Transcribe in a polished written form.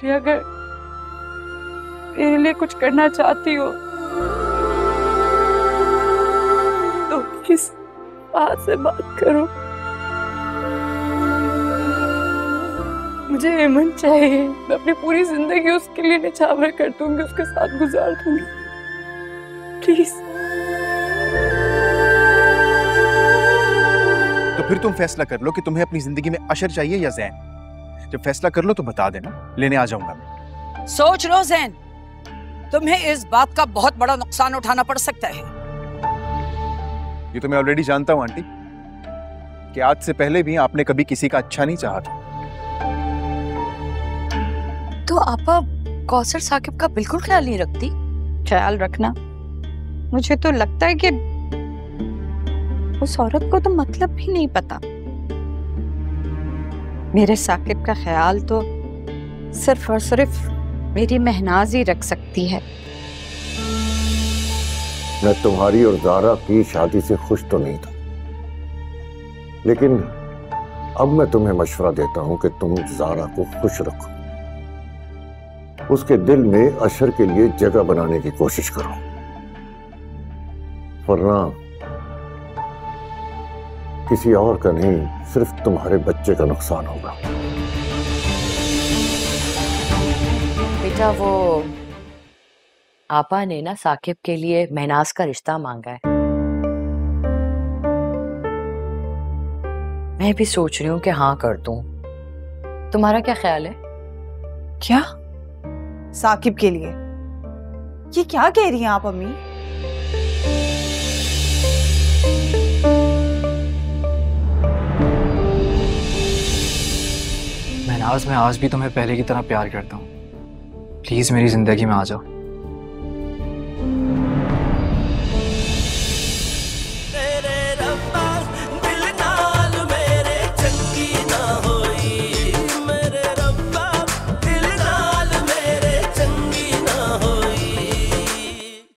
कि अगर मेरे लिए कुछ करना चाहती हो तो किस बात से बात करो। मुझे हेमन चाहिए, मैं अपनी पूरी जिंदगी उसके लिए निछावर कर दूंगी, उसके साथ गुजार दूंगी। प्लीज। तो फिर तुम फैसला कर लो कि तुम्हें अपनी जिंदगी में अशर चाहिए या जैन। जब फैसला कर लो तो बता देना, लेने आ जाऊंगा मैं। सोच लो जैन, तुम्हें इस बात का बहुत बड़ा नुकसान उठाना पड़ सकता है। ये तो मैं ऑलरेडी जानता हूँ आंटी, कि आज से पहले भी आपने कभी किसी का अच्छा नहीं चाहा था। तो आपा कौसर साकिब का बिल्कुल ख्याल नहीं रखती? ख्याल रखना? मुझे तो लगता है कि उस औरत को तो मतलब भी नहीं पता। मेरे साकिब का ख्याल तो सिर्फ और सिर्फ मेरी मेहनाज ही रख सकती है। मैं तुम्हारी और जारा की शादी से खुश तो नहीं था, लेकिन अब मैं तुम्हें मशवरा देता हूँ कि तुम जारा को खुश रखो, उसके दिल में अशर के लिए जगह बनाने की कोशिश करो, वरना किसी और का नहीं, सिर्फ तुम्हारे बच्चे का नुकसान होगा। बेटा, वो आपा ने ना साकिब के लिए मेहनाज का रिश्ता मांगा है। मैं भी सोच रही हूँ कि हाँ कर दूं। तुम्हारा क्या ख्याल है? क्या साकिब के लिए? ये क्या कह रही हैं आप अम्मी? महनाज, मैं आज भी तुम्हें पहले की तरह प्यार करता हूँ। प्लीज मेरी जिंदगी में आ जाओ।